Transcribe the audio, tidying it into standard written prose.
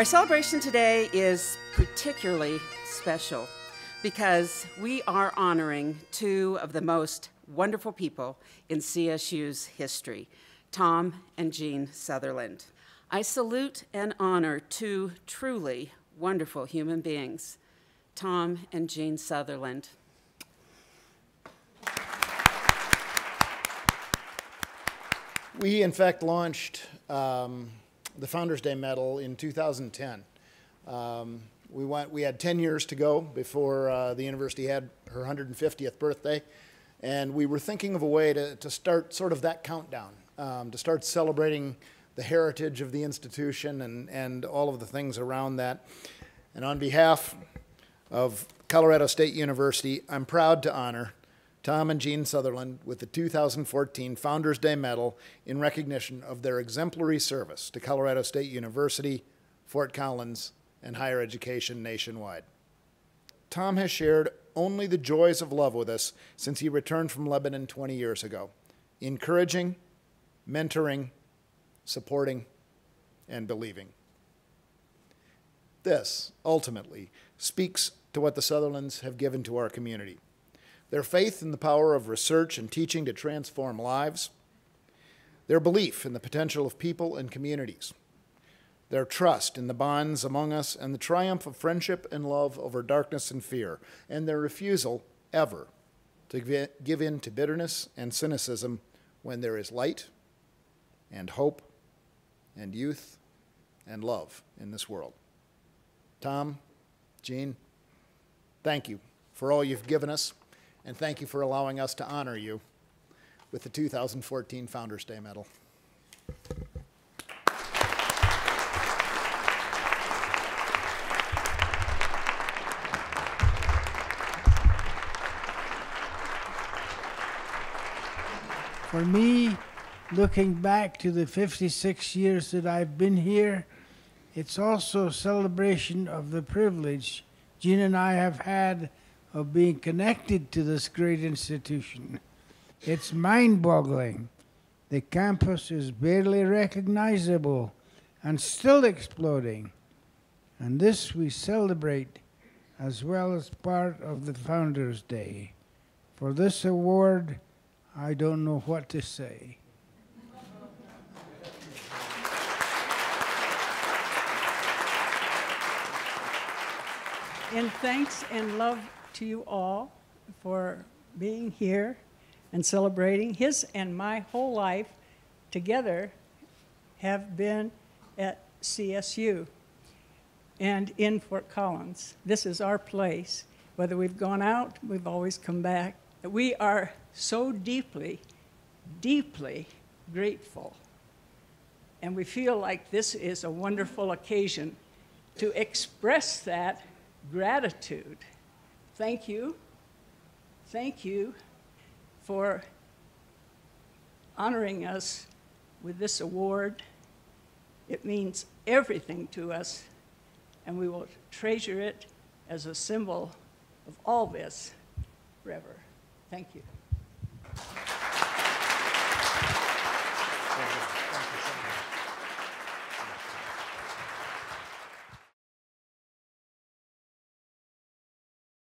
Our celebration today is particularly special because we are honoring two of the most wonderful people in CSU's history, Tom and Jean Sutherland. I salute and honor two truly wonderful human beings, Tom and Jean Sutherland. We, in fact, launched the Founders Day Medal in 2010. We had 10 years to go before the university had her 150th birthday, and we were thinking of a way to start sort of that countdown, to start celebrating the heritage of the institution and all of the things around that. And on behalf of Colorado State University, I'm proud to honor Tom and Jean Sutherland with the 2014 Founders Day Medal in recognition of their exemplary service to Colorado State University, Fort Collins, and higher education nationwide. Tom has shared only the joys of love with us since he returned from Lebanon 20 years ago, encouraging, mentoring, supporting, and believing. This, ultimately, speaks to what the Sutherlands have given to our community. Their faith in the power of research and teaching to transform lives, their belief in the potential of people and communities, their trust in the bonds among us and the triumph of friendship and love over darkness and fear, and their refusal ever to give in to bitterness and cynicism when there is light and hope and youth and love in this world. Tom, Jean, thank you for all you've given us. And thank you for allowing us to honor you with the 2014 Founders Day Medal. For me, looking back to the 56 years that I've been here, it's also a celebration of the privilege Jean and I have had of being connected to this great institution. It's mind-boggling. The campus is barely recognizable and still exploding. And this we celebrate as well as part of the Founders Day. For this award, I don't know what to say. And thanks and love to you all for being here and celebrating. His and my whole life together have been at CSU and in Fort Collins. This is our place. Whether we've gone out, we've always come back. We are so deeply, deeply grateful. And we feel like this is a wonderful occasion to express that gratitude. Thank you for honoring us with this award. It means everything to us, and we will treasure it as a symbol of all this forever. Thank you.